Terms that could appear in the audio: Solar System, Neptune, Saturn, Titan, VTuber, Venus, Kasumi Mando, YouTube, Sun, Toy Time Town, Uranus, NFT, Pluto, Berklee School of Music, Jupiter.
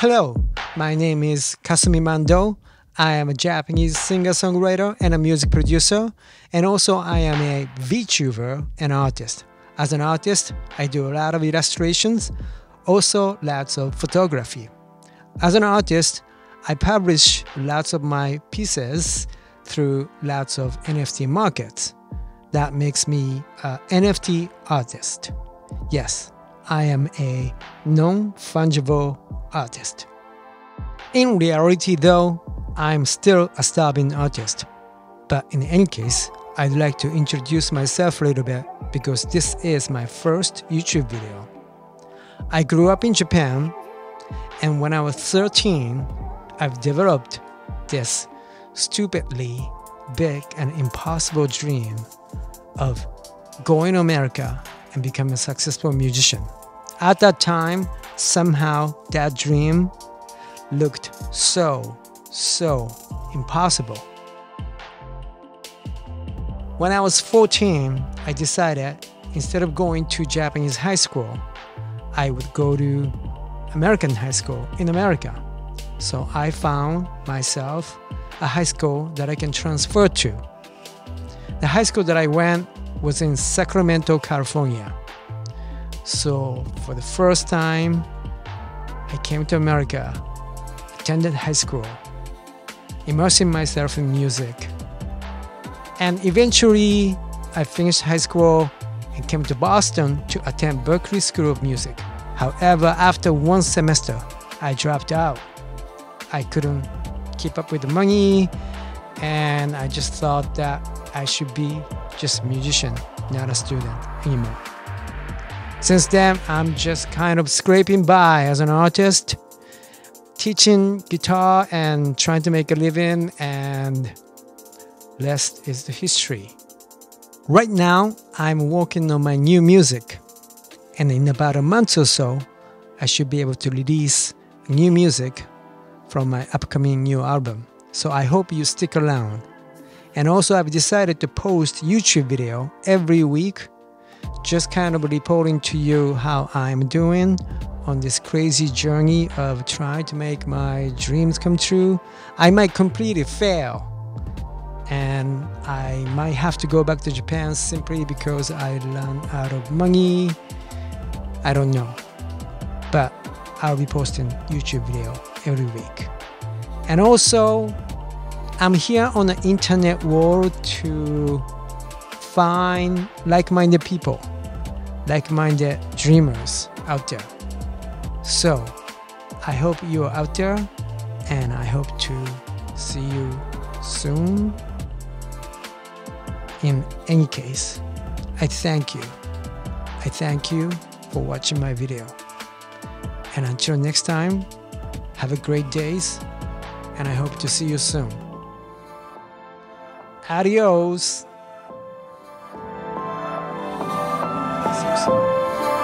Hello, my name is Kasumi Mando. I am a Japanese singer-songwriter and a music producer, and also I am a VTuber and artist. As an artist, I do a lot of illustrations, also lots of photography. As an artist, I publish lots of my pieces through lots of NFT markets. That makes me an NFT artist. Yes, I am a non-fungible artist. In reality though, I'm still a starving artist. But in any case, I'd like to introduce myself a little bit because this is my first YouTube video. I grew up in Japan, and when I was 13, I've developed this stupidly big and impossible dream of going to America and becoming a successful musician. At that time, somehow that dream looked so impossible. When I was 14, I decided instead of going to Japanese high school, I would go to American high school in America. So I found myself a high school that I can transfer to. The high school that I went was in Sacramento, California. So for the first time, I came to America, attended high school, immersing myself in music. And eventually, I finished high school and came to Boston to attend Berklee School of Music. However, after one semester, I dropped out. I couldn't keep up with the money, and I just thought that I should be just a musician, not a student anymore. Since then, I'm just kind of scraping by as an artist, teaching guitar and trying to make a living, and rest is the history. Right now, I'm working on my new music, and in about a month or so, I should be able to release new music from my upcoming new album. So I hope you stick around. And also, I've decided to post YouTube video every week, just kind of reporting to you how I'm doing on this crazy journey of trying to make my dreams come true. I might completely fail, and I might have to go back to Japan simply because I ran out of money. I don't know, but I'll be posting YouTube video every week. And also, I'm here on the internet world to find like-minded people, like-minded dreamers out there. So I hope you are out there, and I hope to see you soon. In any case, I thank you. I thank you for watching my video. And until next time, have a great day, and I hope to see you soon. Adios. See you soon.